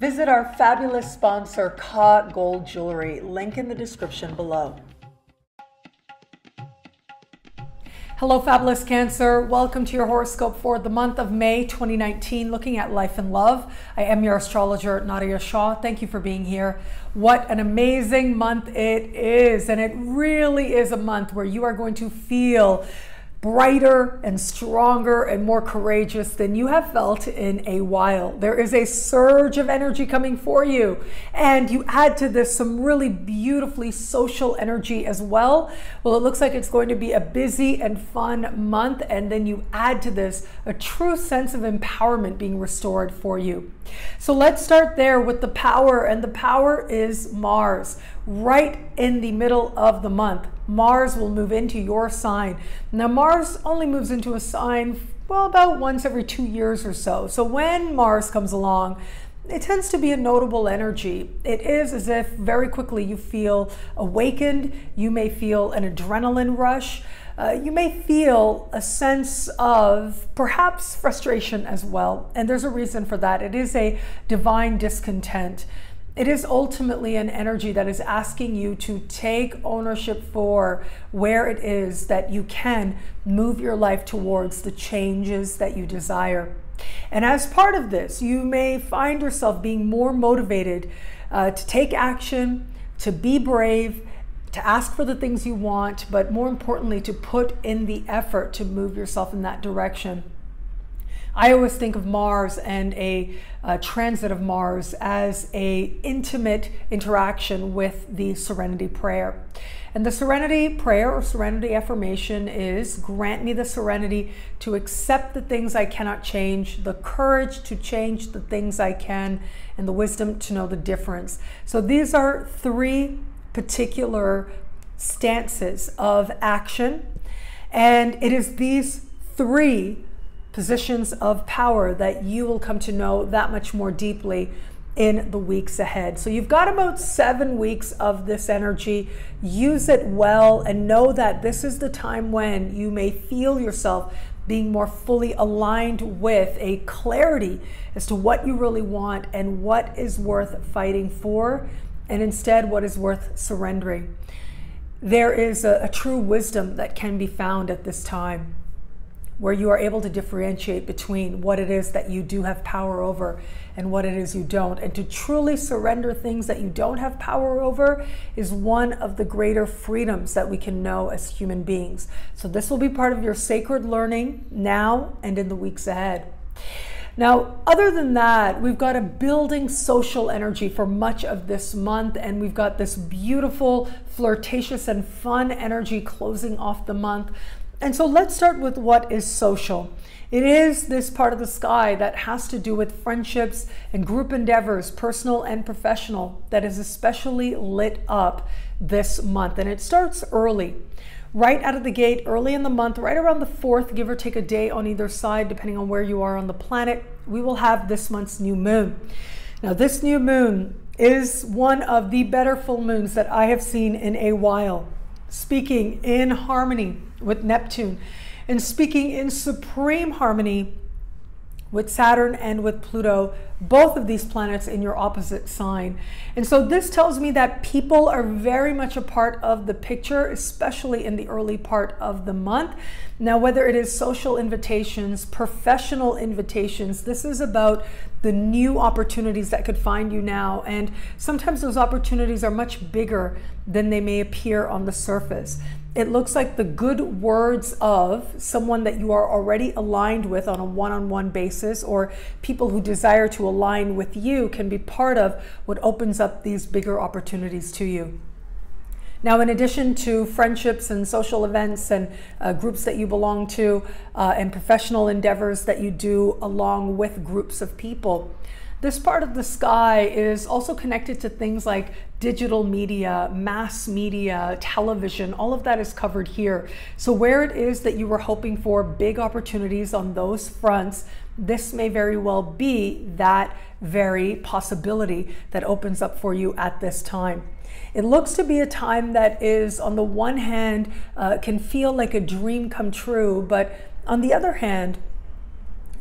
Visit our fabulous sponsor, Ka Gold Jewelry, link in the description below. Hello, fabulous Cancer. Welcome to your horoscope for the month of May 2019, looking at life and love. I am your astrologer, Nadiya Shah. Thank you for being here. What an amazing month it is. And it really is a month where you are going to feel brighter and stronger and more courageous than you have felt in a while. There is a surge of energy coming for you, and you add to this some really beautifully social energy as well. Well, it looks like it's going to be a busy and fun month, and then you add to this a true sense of empowerment being restored for you. So let's start there with the power, and the power is Mars. Right in the middle of the month, Mars will move into your sign. Now, Mars only moves into a sign, well, about once every 2 years or so. So when Mars comes along, it tends to be a notable energy. It is as if very quickly you feel awakened. You may feel an adrenaline rush. You may feel a sense of perhaps frustration as well. And there's a reason for that. It is a divine discontent. It is ultimately an energy that is asking you to take ownership for where it is that you can move your life towards the changes that you desire. And as part of this, you may find yourself being more motivated to take action, to be brave, to ask for the things you want, but more importantly, to put in the effort to move yourself in that direction. I always think of Mars and a transit of Mars as an intimate interaction with the Serenity Prayer. And the Serenity Prayer or Serenity Affirmation is, grant me the serenity to accept the things I cannot change, the courage to change the things I can, and the wisdom to know the difference. So these are three particular stances of action, and it is these three positions of power that you will come to know that much more deeply in the weeks ahead. So you've got about 7 weeks of this energy. Use it well, and know that this is the time when you may feel yourself being more fully aligned with a clarity as to what you really want and what is worth fighting for, and instead what is worth surrendering. There is a true wisdom that can be found at this time, where you are able to differentiate between what it is that you do have power over and what it is you don't. And to truly surrender things that you don't have power over is one of the greater freedoms that we can know as human beings. So this will be part of your sacred learning now and in the weeks ahead. Now, other than that, we've got a building social energy for much of this month, and we've got this beautiful, flirtatious, and fun energy closing off the month. And so let's start with what is social. It is this part of the sky that has to do with friendships and group endeavors, personal and professional, that is especially lit up this month. And it starts early, right out of the gate, early in the month, right around the 4th, give or take a day on either side, depending on where you are on the planet. We will have this month's new moon. Now, this new moon is one of the better full moons that I have seen in a while, speaking in harmony with Neptune and speaking in supreme harmony with Saturn and with Pluto, both of these planets in your opposite sign. And so this tells me that people are very much a part of the picture, especially in the early part of the month. Now, whether it is social invitations, professional invitations, this is about the new opportunities that could find you now. And sometimes those opportunities are much bigger than they may appear on the surface. It looks like the good words of someone that you are already aligned with on a one-on-one basis, or people who desire to align with you, can be part of what opens up these bigger opportunities to you. Now, in addition to friendships and social events and groups that you belong to and professional endeavors that you do along with groups of people, this part of the sky is also connected to things like digital media, mass media, television. All of that is covered here. So where it is that you were hoping for big opportunities on those fronts, this may very well be that very possibility that opens up for you at this time. It looks to be a time that is, on the one hand, can feel like a dream come true, but on the other hand,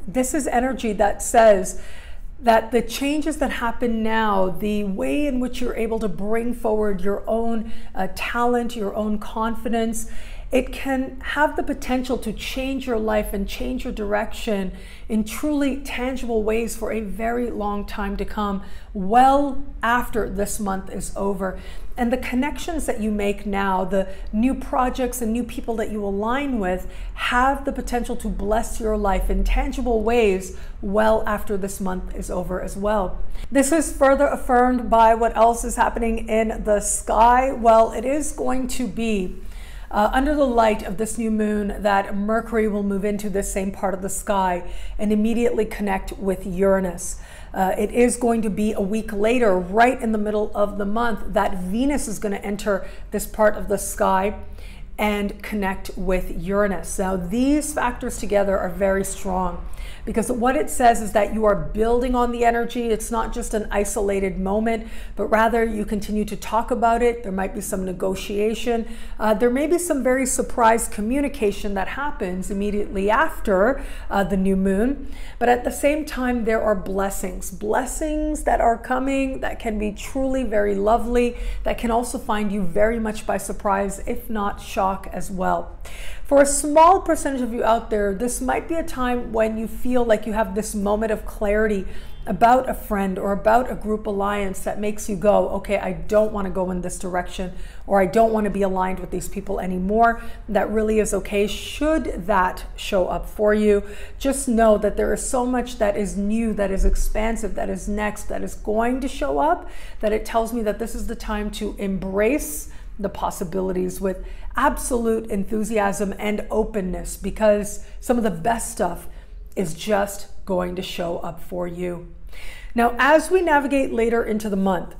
this is energy that says that the changes that happen now, the way in which you're able to bring forward your own talent, your own confidence, it can have the potential to change your life and change your direction in truly tangible ways for a very long time to come, well after this month is over. And the connections that you make now, the new projects and new people that you align with, have the potential to bless your life in tangible ways well after this month is over as well. This is further affirmed by what else is happening in the sky. Well, it is going to be under the light of this new moon that Mercury will move into this same part of the sky and immediately connect with Uranus. It is going to be a week later, right in the middle of the month, that Venus is going to enter this part of the sky and connect with Uranus. Now, these factors together are very strong, because what it says is that you are building on the energy. It's not just an isolated moment, but rather you continue to talk about it. There might be some negotiation. There may be some very surprise communication that happens immediately after the new moon. But at the same time, there are blessings. Blessings that are coming that can be truly very lovely, that can also find you very much by surprise, if not shock as well. For a small percentage of you out there, this might be a time when you feel like you have this moment of clarity about a friend or about a group alliance that makes you go, okay, I don't want to go in this direction, or I don't want to be aligned with these people anymore. That really is okay. Should that show up for you, just know that there is so much that is new, that is expansive, that is next, that is going to show up, that it tells me that this is the time to embrace the possibilities with absolute enthusiasm and openness, because some of the best stuff is just going to show up for you. Now, as we navigate later into the month,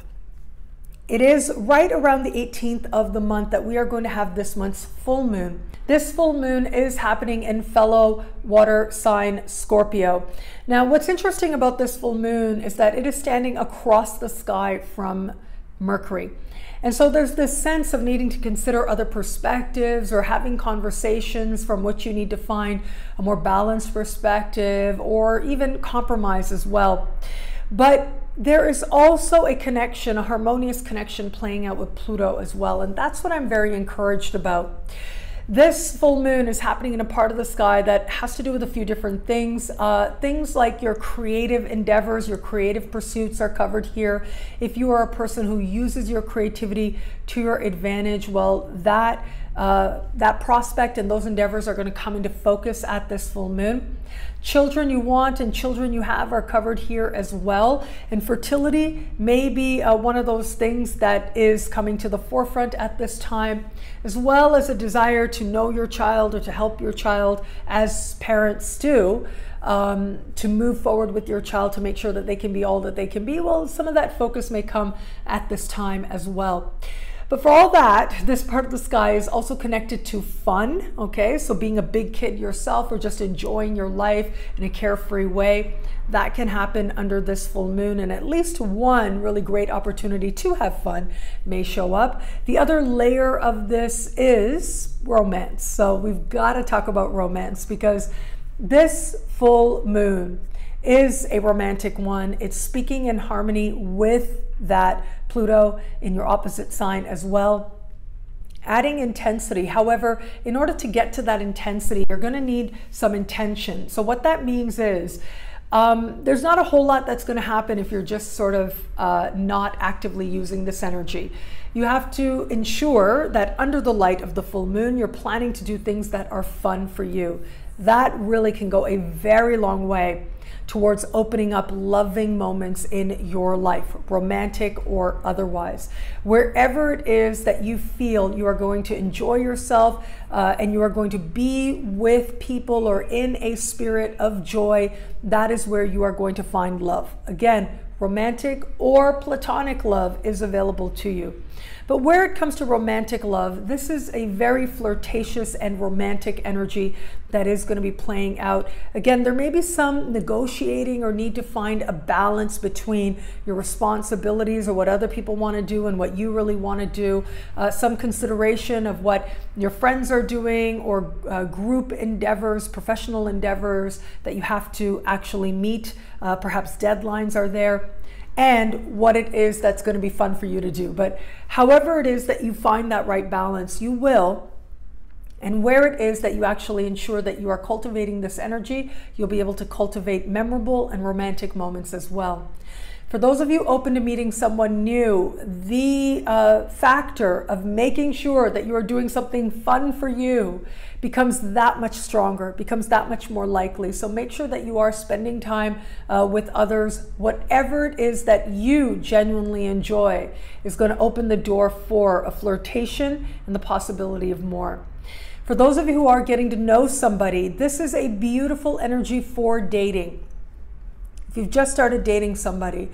it is right around the 18th of the month that we are going to have this month's full moon. This full moon is happening in fellow water sign Scorpio. Now, what's interesting about this full moon is that it is standing across the sky from Mercury. And so there's this sense of needing to consider other perspectives, or having conversations from which you need to find a more balanced perspective, or even compromise as well. But there is also a connection, a harmonious connection playing out with Pluto as well. And that's what I'm very encouraged about. This full moon is happening in a part of the sky that has to do with a few different things. Things like your creative endeavors, your creative pursuits are covered here. If you are a person who uses your creativity to your advantage, well, that prospect and those endeavors are going to come into focus at this full moon. Children you want and children you have are covered here as well. And fertility may be one of those things that is coming to the forefront at this time, as well as a desire to know your child or to help your child, as parents do, to move forward with your child, to make sure that they can be all that they can be. Well, some of that focus may come at this time as well. But for all that, this part of the sky is also connected to fun, okay? So being a big kid yourself, or just enjoying your life in a carefree way, that can happen under this full moon. And at least one really great opportunity to have fun may show up. The other layer of this is romance. So we've got to talk about romance, because this full moon is a romantic one. It's speaking in harmony with that Pluto in your opposite sign as well, adding intensity. However, in order to get to that intensity, you're going to need some intention. So what that means is there's not a whole lot that's going to happen if you're just sort of not actively using this energy. You have to ensure that under the light of the full moon, you're planning to do things that are fun for you. That really can go a very long way towards opening up loving moments in your life, romantic or otherwise. Wherever it is that you feel you are going to enjoy yourself and you are going to be with people or in a spirit of joy, that is where you are going to find love. Again, romantic or platonic love is available to you. But where it comes to romantic love, this is a very flirtatious and romantic energy that is going to be playing out. Again, there may be some negotiating or need to find a balance between your responsibilities or what other people want to do and what you really want to do. Some consideration of what your friends are doing or group endeavors, professional endeavors that you have to actually meet. Perhaps deadlines are there, and what it is that's going to be fun for you to do. But however it is that you find that right balance, you will. And where it is that you actually ensure that you are cultivating this energy, you'll be able to cultivate memorable and romantic moments as well. For those of you open to meeting someone new, the factor of making sure that you are doing something fun for you becomes that much stronger, becomes that much more likely. So make sure that you are spending time with others. Whatever it is that you genuinely enjoy is going to open the door for a flirtation and the possibility of more. For those of you who are getting to know somebody, this is a beautiful energy for dating. If you've just started dating somebody,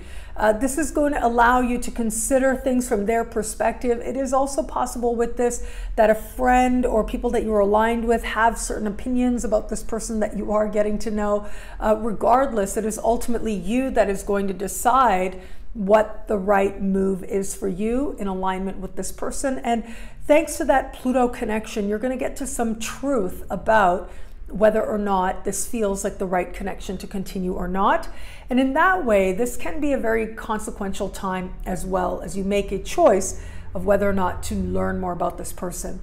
this is going to allow you to consider things from their perspective. It is also possible with this that a friend or people that you're aligned with have certain opinions about this person that you are getting to know. Regardless, it is ultimately you that is going to decide what the right move is for you in alignment with this person. And thanks to that Pluto connection, you're going to get to some truth about whether or not this feels like the right connection to continue or not. And in that way, this can be a very consequential time as well, as you make a choice of whether or not to learn more about this person.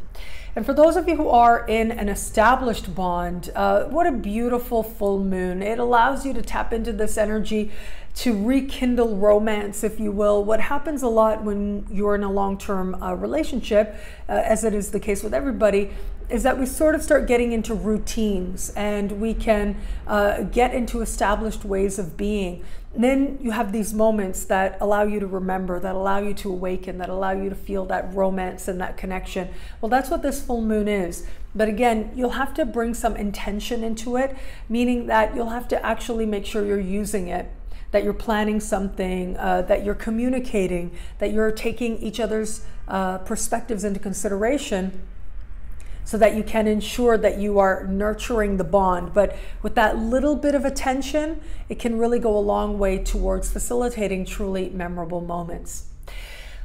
And for those of you who are in an established bond, what a beautiful full moon. It allows you to tap into this energy to rekindle romance, if you will. What happens a lot when you're in a long-term relationship, as it is the case with everybody, is that we sort of start getting into routines and we can get into established ways of being. And then you have these moments that allow you to remember, that allow you to awaken, that allow you to feel that romance and that connection. Well, that's what this full moon is. But again, you'll have to bring some intention into it, meaning that you'll have to actually make sure you're using it, that you're planning something, that you're communicating, that you're taking each other's perspectives into consideration, so that you can ensure that you are nurturing the bond. But with that little bit of attention, it can really go a long way towards facilitating truly memorable moments.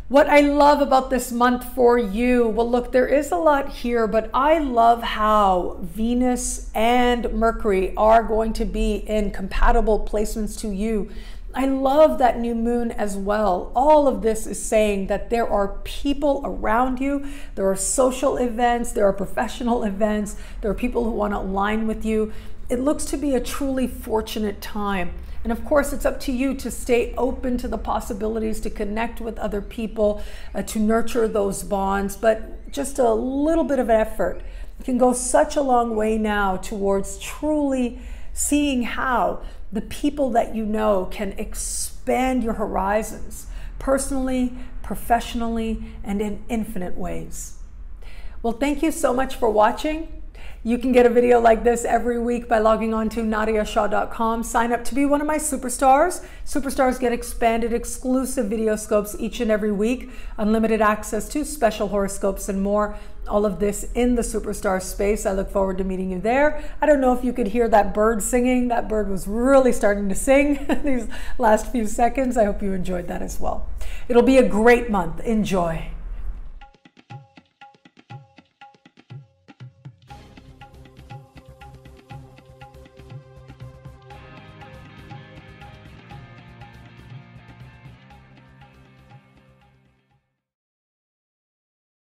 What I love about this month for you, well, look, there is a lot here, but I love how Venus and Mercury are going to be in compatible placements to you. I love that new moon as well. All of this is saying that there are people around you. There are social events. There are professional events. There are people who want to align with you. It looks to be a truly fortunate time. And of course, it's up to you to stay open to the possibilities, to connect with other people, to nurture those bonds. But just a little bit of effort can go such a long way now towards truly seeing how the people that you know can expand your horizons personally, professionally, and in infinite ways. Well, thank you so much for watching. You can get a video like this every week by logging on to NadiyaShah.com. Sign up to be one of my superstars. Superstars get expanded exclusive video scopes each and every week, unlimited access to special horoscopes and more. All of this in the superstar space. I look forward to meeting you there. I don't know if you could hear that bird singing. That bird was really starting to sing these last few seconds. I hope you enjoyed that as well. It'll be a great month. Enjoy.